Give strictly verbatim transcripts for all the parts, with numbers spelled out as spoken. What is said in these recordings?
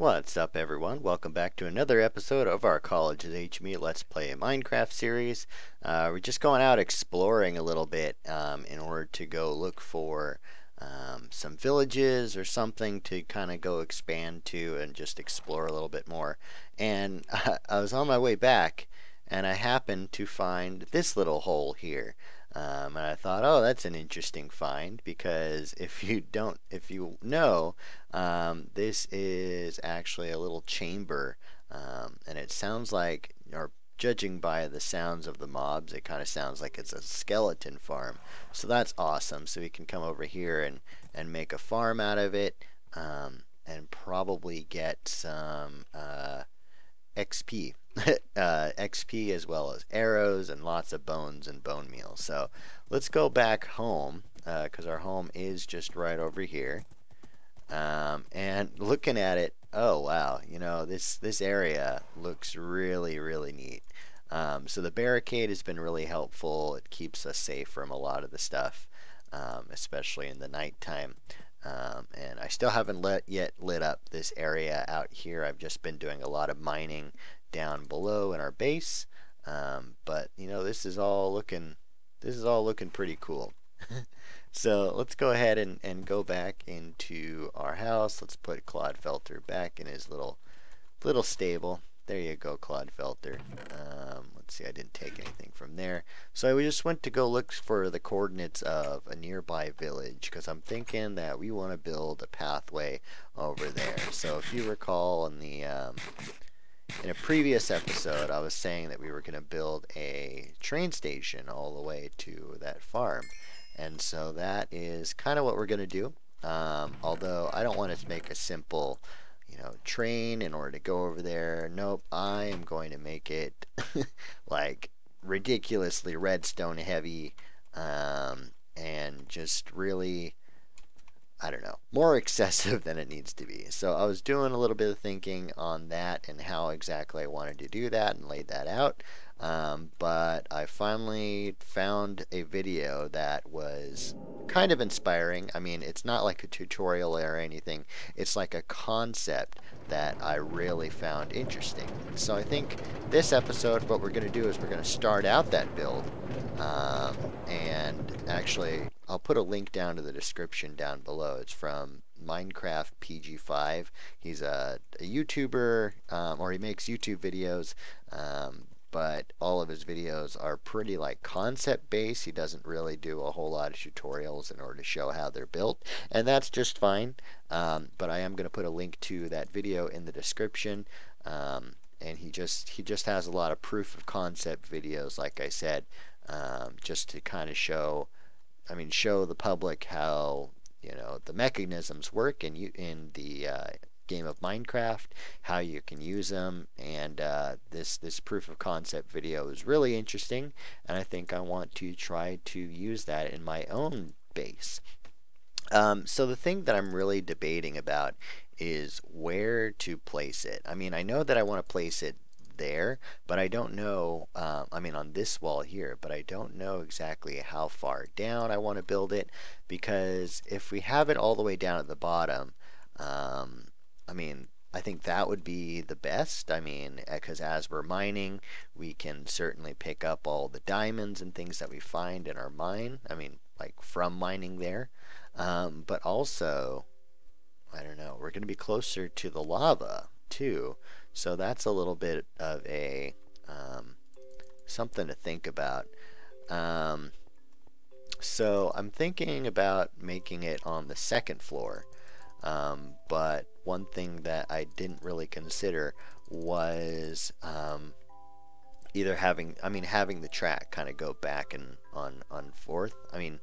What's up, everyone? Welcome back to another episode of our CollegeHasAgedMe Let's Play Minecraft series. Uh, we're just going out exploring a little bit um, in order to go look for um, some villages or something to kind of go expand to and just explore a little bit more. And I, I was on my way back and I happened to find this little hole here. Um, and I thought, oh, that's an interesting find, because if you don't, if you know, um, this is actually a little chamber, um, and it sounds like, or judging by the sounds of the mobs, it kind of sounds like it's a skeleton farm. So that's awesome. So we can come over here and and make a farm out of it, um, and probably get some uh, X P. uh, X P as well as arrows and lots of bones and bone meal. So let's go back home, because uh, our home is just right over here. Um, and looking at it, oh wow, you know, this this area looks really, really neat. Um, so the barricade has been really helpful. It keeps us safe from a lot of the stuff, um, especially in the nighttime. Um, and I still haven't let, yet lit up this area out here. I've just been doing a lot of mining down below in our base, um, but you know, this is all looking this is all looking pretty cool. So let's go ahead and, and go back into our house. Let's put Claude Felter back in his little little stable. There you go, Claude Felter. Um, let's see, I didn't take anything from there. So I just went to go look for the coordinates of a nearby village, because I'm thinking that we want to build a pathway over there. So if you recall, in the um, in a previous episode, I was saying that we were going to build a train station all the way to that farm. And so that is kind of what we're going to do. Um, although I don't want to make a simple, you know, train in order to go over there. Nope, I am going to make it like ridiculously redstone heavy, um, and just really, I don't know, more excessive than it needs to be. So I was doing a little bit of thinking on that and how exactly I wanted to do that and laid that out. Um, but I finally found a video that was kind of inspiring. I mean, it's not like a tutorial or anything. It's like a concept that I really found interesting. So I think this episode, what we're going to do is we're going to start out that build. Um, and actually, I'll put a link down to the description down below. It's from Minecraft P G five. He's a, a YouTuber, um, or he makes YouTube videos. Um, but all of his videos are pretty like concept based. He doesn't really do a whole lot of tutorials in order to show how they're built, and that's just fine. Um, but I am going to put a link to that video in the description, um, and he just he just has a lot of proof of concept videos, like I said, um, just to kind of show, I mean, show the public how, you know, the mechanisms work in you in the uh, game of Minecraft, how you can use them. And uh, this this proof of concept video is really interesting, and I think I want to try to use that in my own base. Um, so the thing that I'm really debating about is where to place it. I mean, I know that I want to place it there, but I don't know, um, I mean on this wall here, but I don't know exactly how far down I want to build it, because if we have it all the way down at the bottom, um, I mean, I think that would be the best. I mean, because as we're mining, we can certainly pick up all the diamonds and things that we find in our mine. I mean, like from mining there. Um, but also, I don't know, we're going to be closer to the lava too. So that's a little bit of a um, something to think about. Um, so I'm thinking about making it on the second floor. Um, but one thing that I didn't really consider was um, either having, I mean, having the track kind of go back and on, on forth. I mean,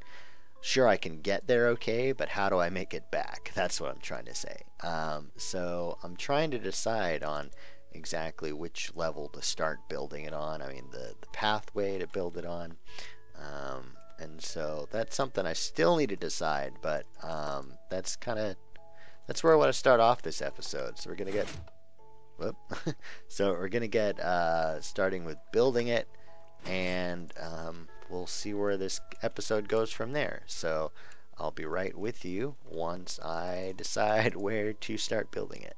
sure, I can get there okay, but how do I make it back? That's what I'm trying to say. Um, so I'm trying to decide on exactly which level to start building it on. I mean, the, the pathway to build it on. Um, and so that's something I still need to decide, but um, that's kind of, that's where I want to start off this episode. So we're gonna get, whoop. So we're gonna get uh, starting with building it, and um, we'll see where this episode goes from there. So I'll be right with you once I decide where to start building it.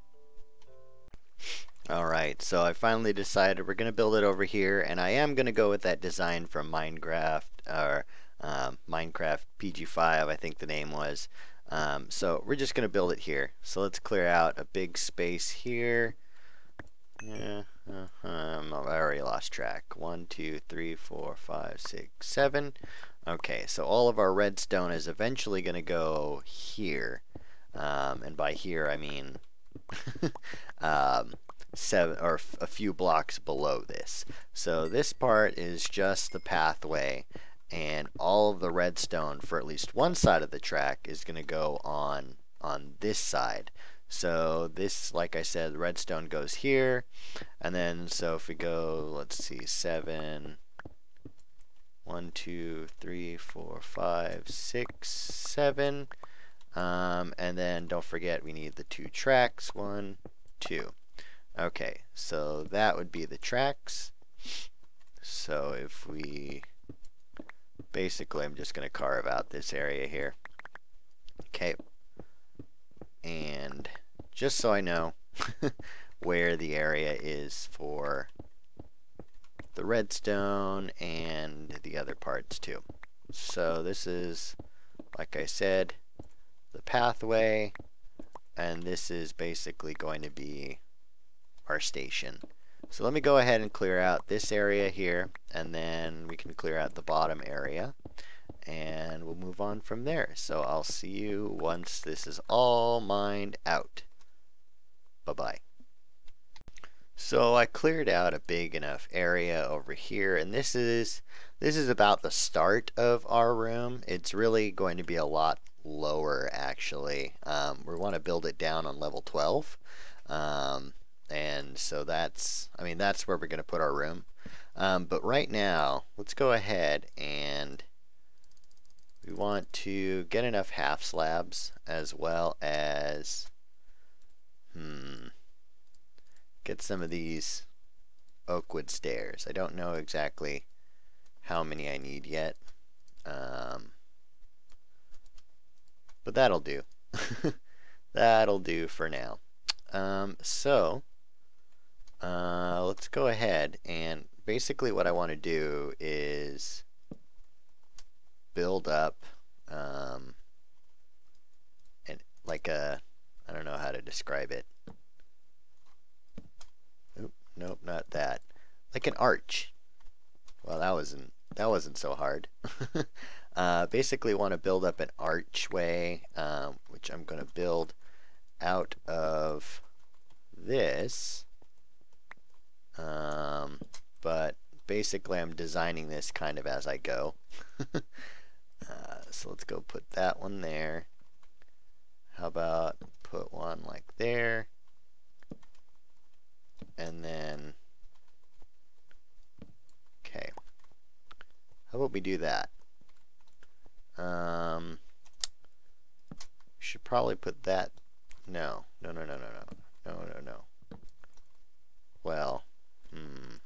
Alright, so I finally decided we're going to build it over here, and I am going to go with that design from Minecraft, or um, Minecraft P G five, I think the name was. Um, so we're just going to build it here. So let's clear out a big space here. Yeah, uh, um, I've already lost track. One, two, three, four, five, six, seven. Okay, so all of our redstone is eventually going to go here. Um, and by here, I mean... um, seven or f a few blocks below this. So this part is just the pathway, and all of the redstone for at least one side of the track is going to go on on this side. So this, like I said, redstone goes here, and then so if we go, let's see, seven, one, two, three, four, five, six, seven, um, and then don't forget we need the two tracks, one, two. Okay, so that would be the tracks. So if we, basically I'm just going to carve out this area here. Okay, and just so I know where the area is for the redstone and the other parts too. So this is, like I said, the pathway, and this is basically going to be our station. So let me go ahead and clear out this area here, and then we can clear out the bottom area, and we'll move on from there. So I'll see you once this is all mined out. Bye-bye. So I cleared out a big enough area over here, and this is this is about the start of our room. It's really going to be a lot lower actually. Um, we want to build it down on level twelve. Um, and so that's, I mean, that's where we're going to put our room. Um, but right now, let's go ahead and we want to get enough half slabs as well as, hmm, get some of these oak wood stairs. I don't know exactly how many I need yet, um, but that'll do. That'll do for now. Um, so, Uh, let's go ahead, and basically what I want to do is build up um, and like a, I don't know how to describe it. Oop, nope, not that. Like an arch. Well, that wasn't that wasn't so hard. uh, basically, want to build up an archway, um, which I'm going to build out of this. Um, but basically I'm designing this kind of as I go. uh, so let's go put that one there. How about put one like there, and then okay, how about we do that? Um, should probably put that, no, no, no, no, no, no, no, no, no, well, Hmm.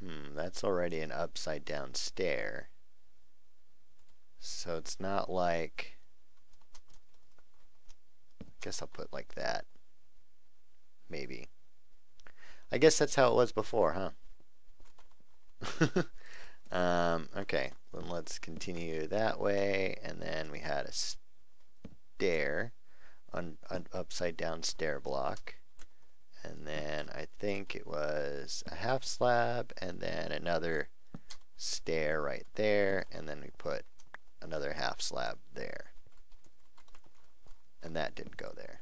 Hmm, that's already an upside down stair. So it's not like, I guess I'll put like that. Maybe. I guess that's how it was before, huh? um, okay, then let's continue that way, and then we had a stair, an upside down stair block. And then I think it was a half slab, and then another stair right there, and then we put another half slab there. And that didn't go there.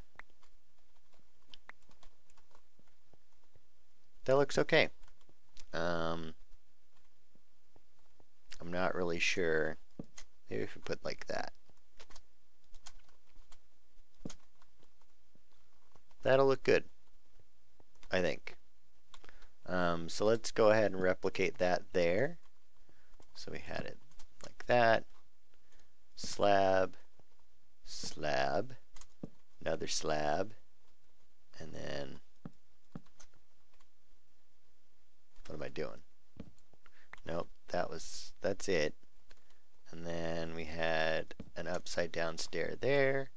That looks okay. Um, I'm not really sure. Maybe if we put like that. That'll look good, I think. Um, so let's go ahead and replicate that there. So we had it like that. Slab, slab, another slab, and then what am I doing? Nope, that was, that's it. And then we had an upside down stair there,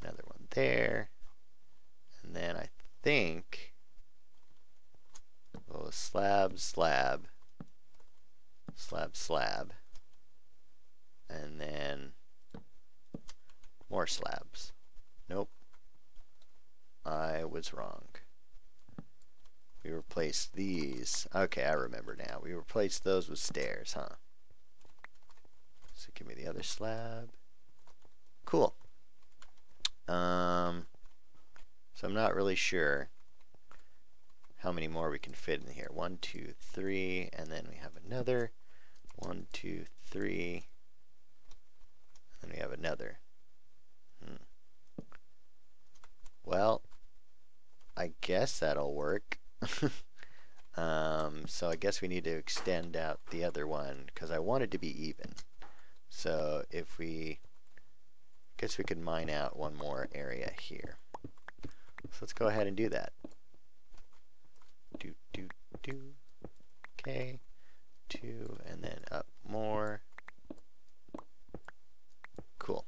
another one there, and then I think oh, slab, slab, slab, slab, and then more slabs. Nope, I was wrong. We replaced these. Okay, I remember now. We replaced those with stairs, huh? So give me the other slab. Cool. Um, so I'm not really sure how many more we can fit in here. One, two, three, and then we have another. One, two, three, and then we have another. Hmm. Well, I guess that'll work. um, so I guess we need to extend out the other one because I want it to be even. So if we, I guess we could mine out one more area here. So let's go ahead and do that. Do, do, do. Okay. Two, and then up more. Cool.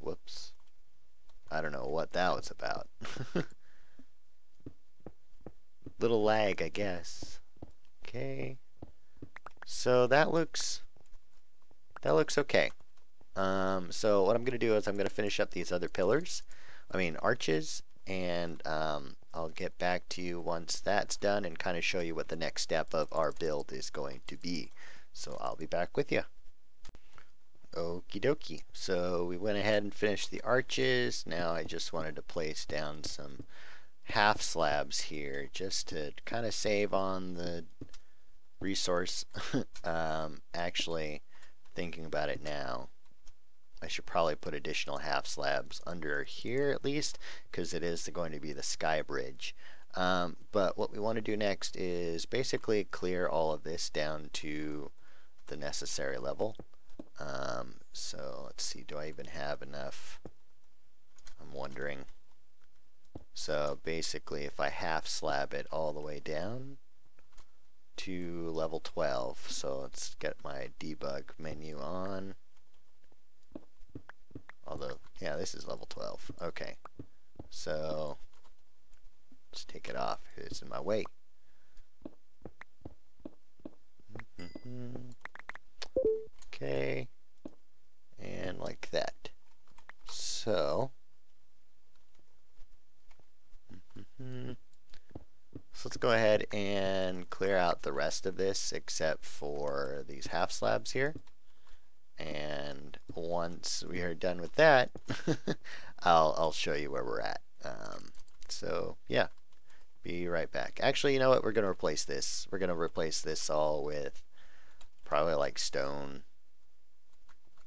Whoops. I don't know what that was about. Little lag, I guess. Okay. So that looks that looks okay. Um, so what I'm gonna do is I'm gonna finish up these other pillars, I mean arches, and um, I'll get back to you once that's done and kind of show you what the next step of our build is going to be. So I'll be back with you. Okie dokie. So we went ahead and finished the arches. Now I just wanted to place down some half slabs here just to kind of save on the resource. um, actually, thinking about it now, I should probably put additional half slabs under here at least, because it is going to be the sky bridge. Um, but what we want to do next is basically clear all of this down to the necessary level. Um, so let's see, do I even have enough? I'm wondering. So basically if I half slab it all the way down to level twelve, so let's get my debug menu on. Although, yeah, this is level twelve. Okay, so let's take it off. It's in my way. Mm-hmm. Okay, and like that. So, mm-hmm. so let's go ahead and clear out the rest of this except for these half slabs here. And once we are done with that, I'll, I'll show you where we're at. Um, so yeah, be right back. Actually, you know what? We're going to replace this. We're going to replace this all with probably like stone.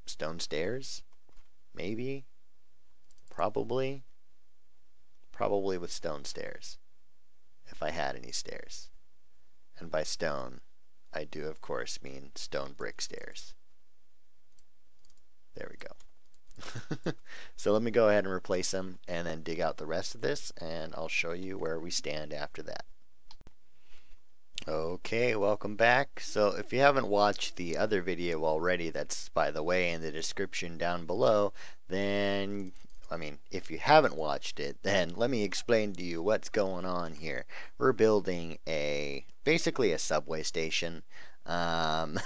Stone stairs, maybe, probably, probably with stone stairs, if I had any stairs. And by stone, I do of course mean stone brick stairs. There we go. So let me go ahead and replace them and then dig out the rest of this, and I'll show you where we stand after that. Okay, welcome back. So if you haven't watched the other video already, that's by the way in the description down below, then, I mean, if you haven't watched it, then let me explain to you what's going on here. We're building a, basically a subway station, um,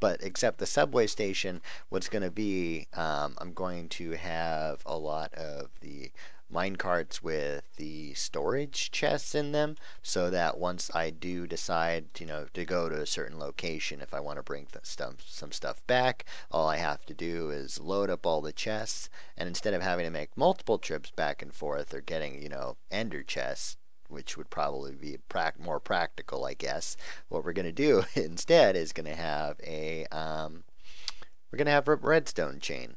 but except the subway station, what's going to be, um, I'm going to have a lot of the mine carts with the storage chests in them, so that once I do decide, you know, to go to a certain location, if I want to bring some some stuff back, all I have to do is load up all the chests, and instead of having to make multiple trips back and forth or getting, you know, ender chests, which would probably be prac more practical, I guess, what we're going to do instead is going to have a um, we're going to have a redstone chain.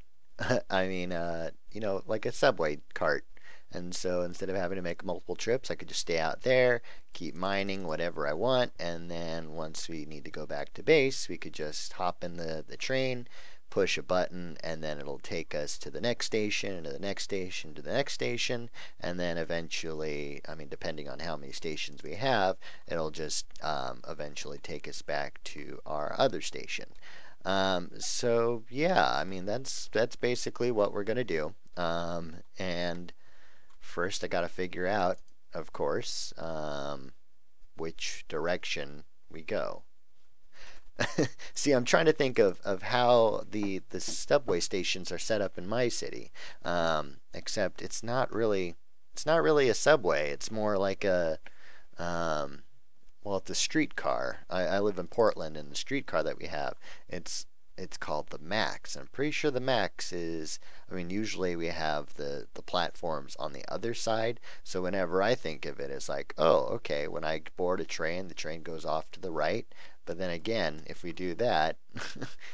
I mean, uh, you know, like a subway cart. And so instead of having to make multiple trips, I could just stay out there, keep mining whatever I want, and then once we need to go back to base, we could just hop in the, the train, push a button, and then it'll take us to the next station, to the next station, to the next station, and then eventually, I mean, depending on how many stations we have, it'll just um, eventually take us back to our other station. Um, so yeah, I mean, that's that's basically what we're going to do. Um, and First, I got to figure out, of course, um, which direction we go. See, I'm trying to think of, of how the, the subway stations are set up in my city, um, except it's not really it's not really a subway. It's more like a, um, well, it's a streetcar. I, I live in Portland, and the streetcar that we have, it's it's called the Max. I'm pretty sure the Max is, I mean, usually we have the, the platforms on the other side, so whenever I think of it, it's like, oh, okay, when I board a train, the train goes off to the right. But then again, if we do that,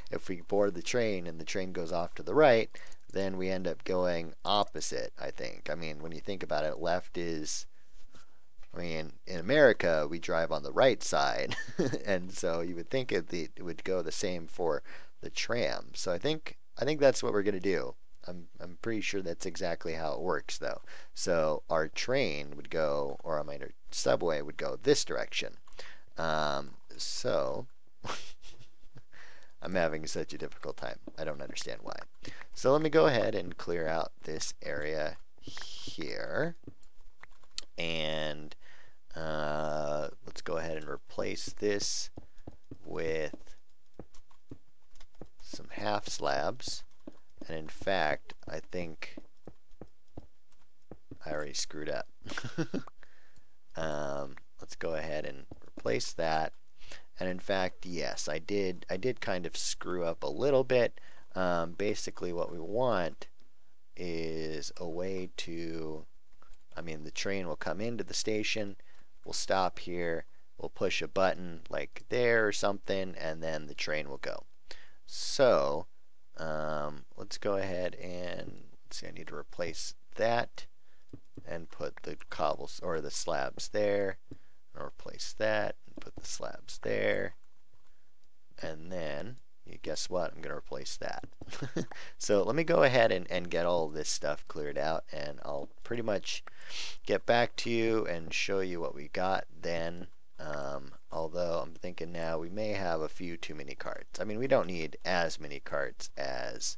if we board the train and the train goes off to the right, then we end up going opposite, I think. I mean, when you think about it, left is, I mean, in America, we drive on the right side. And so you would think it, it would go the same for the tram. So I think I think that's what we're going to do. I'm, I'm pretty sure that's exactly how it works, though. So our train would go, or I mean, our subway would go this direction. Um, so I'm having such a difficult time. I don't understand why. So let me go ahead and clear out this area here, and uh, let's go ahead and replace this with some half slabs. And in fact, I think I already screwed up. um, let's go ahead and replace that. And in fact, yes, I did I did kind of screw up a little bit. Um, basically what we want is a way to, I mean, the train will come into the station, we'll stop here, we'll push a button like there or something, and then the train will go. So um, let's go ahead and, let's see, I need to replace that and put the cobbles or the slabs there. And replace that and put the slabs there, and then you guess what, I'm gonna replace that. So let me go ahead and, and get all this stuff cleared out, and I'll pretty much get back to you and show you what we got then. Um, although I'm thinking now we may have a few too many carts. I mean, we don't need as many carts as,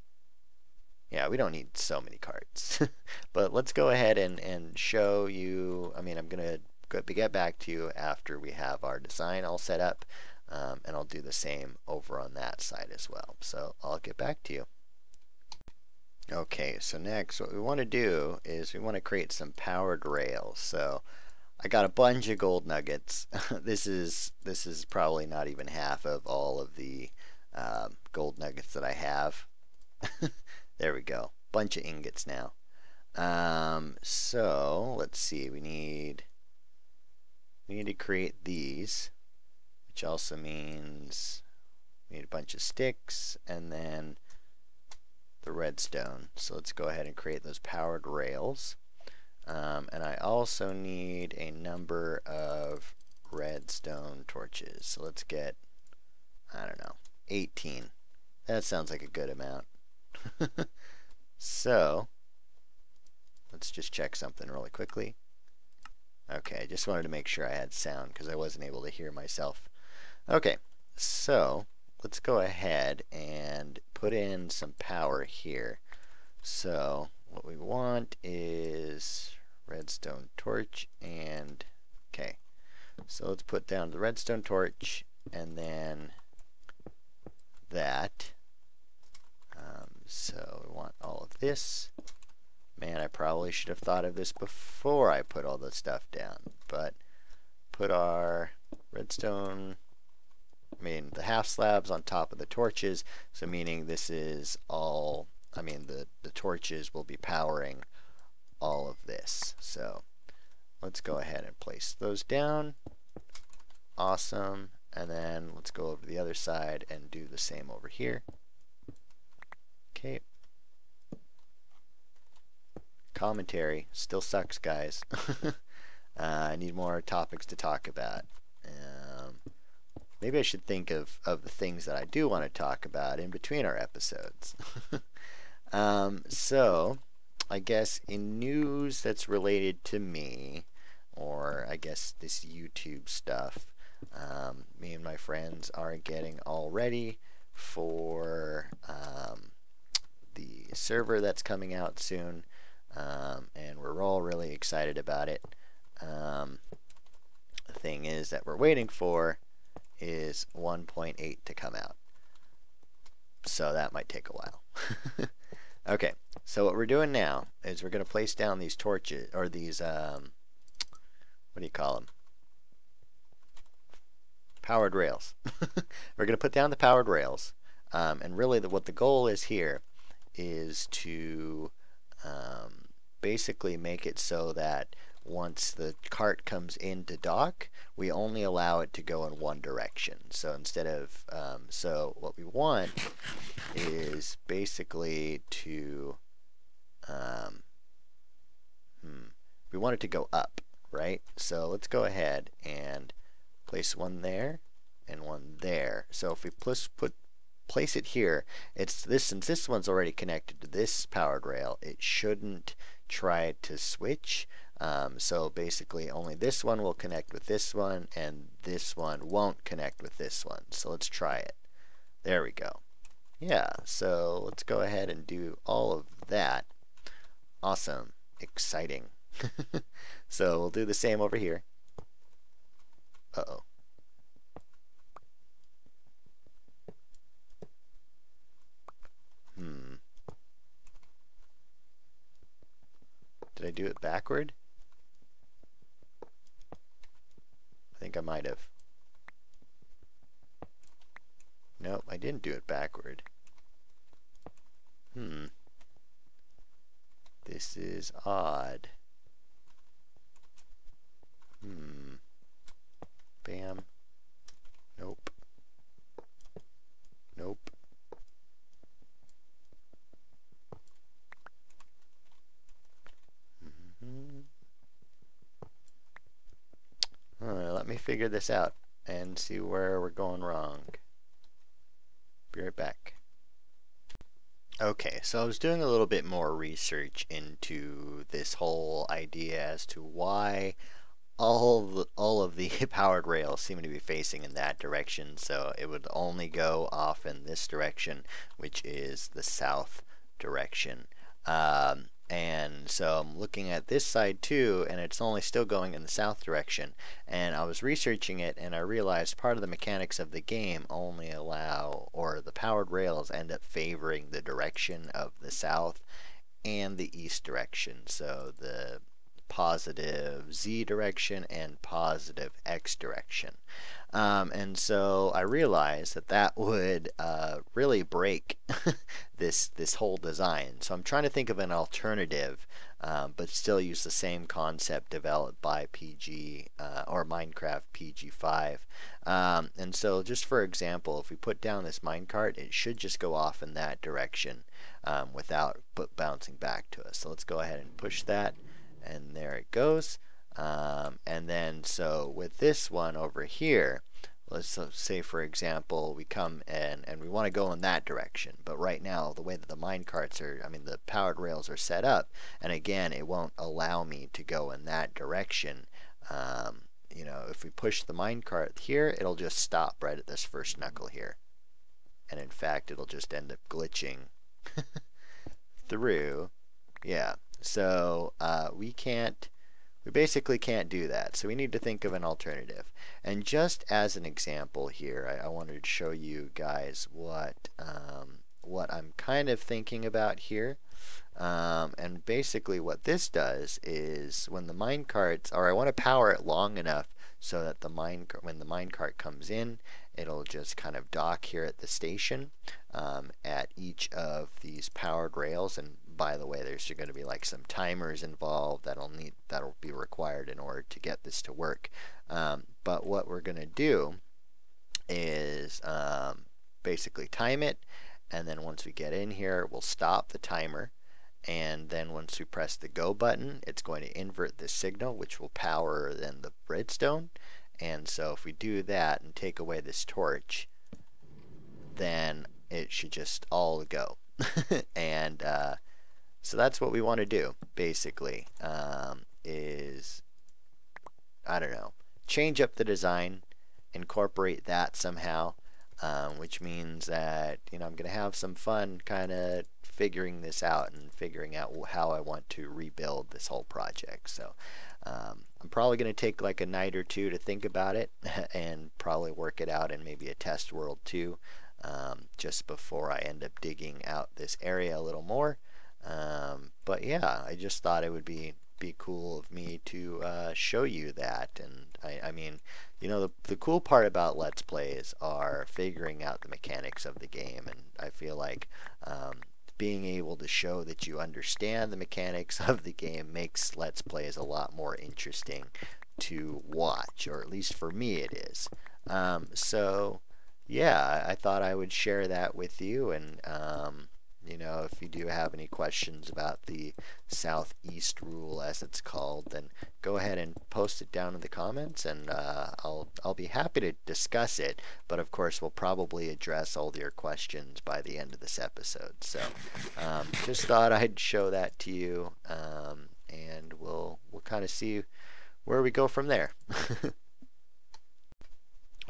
yeah, we don't need so many carts. But let's go ahead and, and show you, I mean, I'm gonna to get back to you after we have our design all set up, um, and I'll do the same over on that side as well. So I'll get back to you. Okay, so next what we want to do is we want to create some powered rails. So I got a bunch of gold nuggets. This is this is probably not even half of all of the um, gold nuggets that I have. There we go, bunch of ingots now. Um, so let's see, we need We need to create these, which also means we need a bunch of sticks and then the redstone. So let's go ahead and create those powered rails. Um, and I also need a number of redstone torches. So let's get, I don't know, eighteen. That sounds like a good amount. So let's just check something really quickly. Okay, I just wanted to make sure I had sound because I wasn't able to hear myself. Okay, so let's go ahead and put in some power here. So what we want is redstone torch and, okay, so let's put down the redstone torch and then that. Um, so we want all of this. Man, I probably should have thought of this before I put all the stuff down, but put our redstone, I mean the half slabs on top of the torches, so meaning this is all, I mean the, the torches will be powering all of this. So let's go ahead and place those down. Awesome. And then let's go over to the other side and do the same over here. Okay. Commentary still sucks, guys. uh, I need more topics to talk about. Um, maybe I should think of, of the things that I do want to talk about in between our episodes. um, so, I guess in news that's related to me, or I guess this YouTube stuff, um, me and my friends are getting all ready for um, the server that's coming out soon. um, and we're all really excited about it. Um, the thing is that we're waiting for is one point eight to come out, so that might take a while. Okay, so what we're doing now is we're going to place down these torches, or these, um, what do you call them? Powered rails. We're going to put down the powered rails, um, and really the, what the goal is here is to um, basically make it so that once the cart comes into dock, we only allow it to go in one direction. So instead of, um, so what we want is basically to, um, hmm, we want it to go up, right? So let's go ahead and place one there and one there. So if we plus put place it here, it's this, since this one's already connected to this powered rail, it shouldn't try to switch. Um, so basically only this one will connect with this one, and this one won't connect with this one. So let's try it. There we go. Yeah, so let's go ahead and do all of that. Awesome. Exciting. So we'll do the same over here. Uh-oh. Hmm. Did I do it backward? I think I might have. Nope, I didn't do it backward. Hmm. This is odd. Hmm. Bam. Nope. Nope. Mm-hmm. Alright, let me figure this out and see where we're going wrong. Be right back. Okay, so I was doing a little bit more research into this whole idea as to why all the, all of the powered rails seem to be facing in that direction, so it would only go off in this direction, which is the south direction. Um, And so I'm looking at this side too, and it's only still going in the south direction. And I was researching it, and I realized part of the mechanics of the game only allow, or the powered rails end up favoring the direction of the south and the east direction. So the positive Z direction and positive X direction. Um, and so I realized that that would uh, really break this this whole design. So I'm trying to think of an alternative, um, but still use the same concept developed by P G uh, or Minecraft P G five. Um, and so just for example, if we put down this minecart, it should just go off in that direction um, without bouncing back to us. So let's go ahead and push that, and there it goes. Um, and then so with this one over here, let's say for example we come in and we want to go in that direction, but right now the way that the mine carts are, I mean the powered rails are set up, and again it won't allow me to go in that direction. Um, you know, if we push the mine cart here, it'll just stop right at this first knuckle here, and in fact it'll just end up glitching through. Yeah, so uh, we can't We basically can't do that, so we need to think of an alternative. And just as an example here, I, I wanted to show you guys what um, what I'm kind of thinking about here. Um, and basically what this does is when the minecarts, or I want to power it long enough so that the mine, when the minecart comes in, it'll just kind of dock here at the station um, at each of these powered rails. And by the way, there's going to be like some timers involved that'll need that'll be required in order to get this to work. Um, but what we're going to do is um, basically time it, and then once we get in here, we'll stop the timer, and then once we press the go button, it's going to invert this signal, which will power then the redstone. And so if we do that and take away this torch, then it should just all go. And uh, so that's what we want to do, basically, um, is, I don't know, change up the design, incorporate that somehow, um, which means that, you know, I'm going to have some fun kind of figuring this out and figuring out how I want to rebuild this whole project. So um, I'm probably going to take like a night or two to think about it and probably work it out in maybe a test world too, um, just before I end up digging out this area a little more. Um, but yeah, I just thought it would be be cool of me to uh, show you that. And I, I mean, you know, the, the cool part about Let's Plays are figuring out the mechanics of the game, and I feel like um, being able to show that you understand the mechanics of the game makes Let's Plays a lot more interesting to watch, or at least for me it is. Um, so yeah, I thought I would share that with you. And um, you know, if you do have any questions about the Southeast Rule, as it's called, then go ahead and post it down in the comments, and uh, I'll, I'll be happy to discuss it. But of course, we'll probably address all of your questions by the end of this episode. So um, just thought I'd show that to you, um, and we'll, we'll kind of see where we go from there.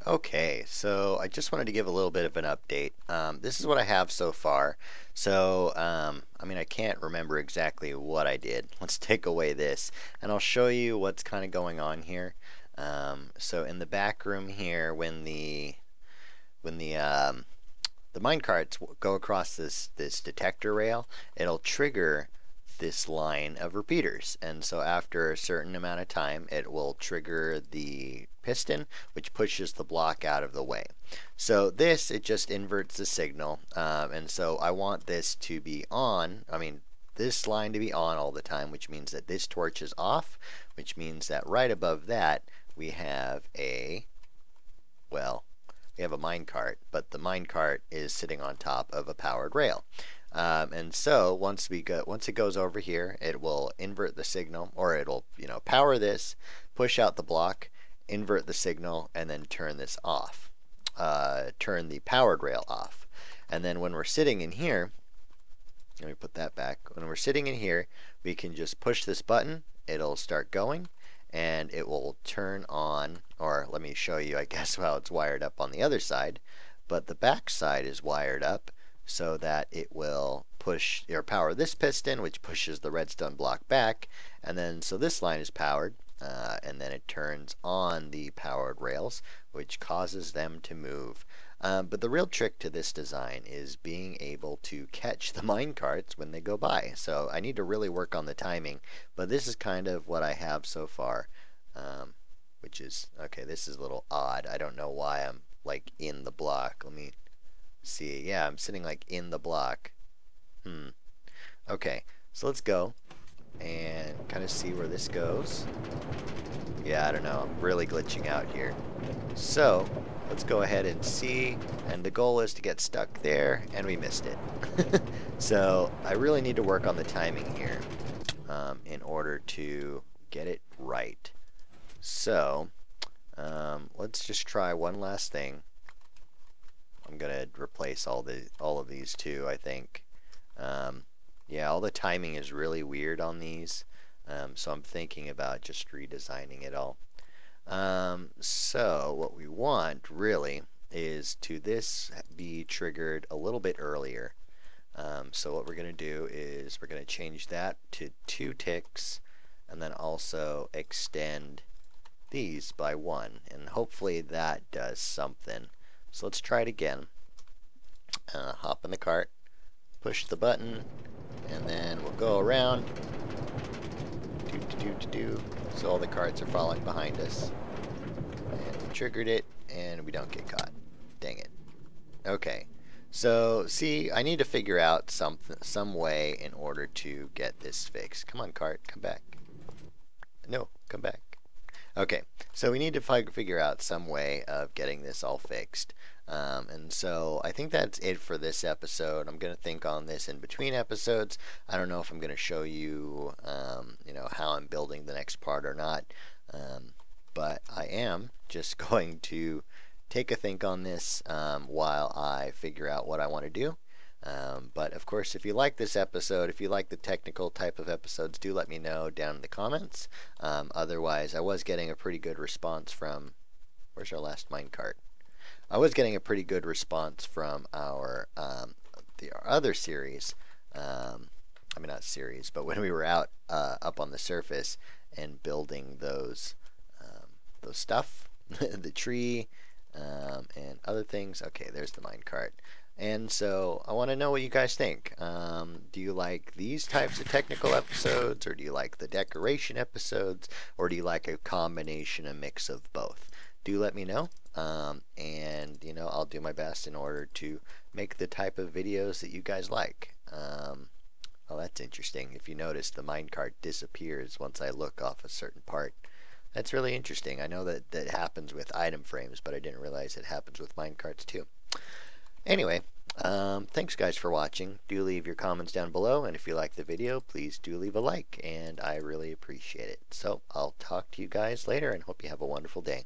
Okay, so I just wanted to give a little bit of an update. Um, this is what I have so far. So, um, I mean, I can't remember exactly what I did. Let's take away this, and I'll show you what's kind of going on here. Um, so, in the back room here, when the when the um, the minecarts go across this this detector rail, it'll trigger this line of repeaters, and so after a certain amount of time it will trigger the piston, which pushes the block out of the way. So this, it just inverts the signal, um, and so I want this to be on, I mean this line to be on all the time, which means that this torch is off, which means that right above that we have a, well, we have a minecart, but the minecart is sitting on top of a powered rail. Um, and so once we go, once it goes over here, it will invert the signal, or it'll, you know, power this, push out the block, invert the signal, and then turn this off, uh, turn the powered rail off. And then when we're sitting in here, let me put that back. When we're sitting in here, we can just push this button. It'll start going, and it will turn on. Or let me show you, I guess, how it's wired up on the other side. But the back side is wired up so that it will push or power this piston, which pushes the redstone block back, and then so this line is powered, uh, and then it turns on the powered rails, which causes them to move. Um, but the real trick to this design is being able to catch the minecarts when they go by. So I need to really work on the timing, but this is kind of what I have so far, um, which is okay. This is a little odd. I don't know why I'm like in the block. Let me see, yeah, I'm sitting like in the block. Hmm. Okay, so let's go and kind of see where this goes. Yeah, I don't know, I'm really glitching out here. So let's go ahead and see, and the goal is to get stuck there, and we missed it. So I really need to work on the timing here um, in order to get it right. So um, let's just try one last thing. I'm gonna replace all the all of these two, I think. Um, yeah, all the timing is really weird on these, um, so I'm thinking about just redesigning it all. Um, so what we want really is to this be triggered a little bit earlier. Um, so what we're gonna do is we're gonna change that to two ticks, and then also extend these by one, and hopefully that does something. So let's try it again. Uh, hop in the cart, push the button, and then we'll go around. Do, do, do, do, do. So all the carts are following behind us. And we triggered it, and we don't get caught. Dang it. Okay. So, see, I need to figure out some, some way in order to get this fixed. Come on, cart, come back. No, come back. Okay, so we need to fi figure out some way of getting this all fixed. Um, and so I think that's it for this episode. I'm going to think on this in between episodes. I don't know if I'm going to show you, um, you know, how I'm building the next part or not. Um, but I am just going to take a think on this um, while I figure out what I want to do. Um, but of course, if you like this episode, if you like the technical type of episodes, do let me know down in the comments. Um, otherwise, I was getting a pretty good response from, where's our last minecart? I was getting a pretty good response from our um, the our other series. Um, I mean, not series, but when we were out uh, up on the surface and building those um, those stuff, the tree um, and other things. Okay, there's the minecart. And so I want to know what you guys think. Um, do you like these types of technical episodes, or do you like the decoration episodes, or do you like a combination, a mix of both? Do let me know, um, and you know, I'll do my best in order to make the type of videos that you guys like. Um, well, that's interesting. If you notice, the minecart disappears once I look off a certain part. That's really interesting. I know that that happens with item frames, but I didn't realize it happens with minecarts too. Anyway, um, thanks guys for watching. Do leave your comments down below, and if you like the video, please do leave a like, and I really appreciate it. So I'll talk to you guys later, and hope you have a wonderful day.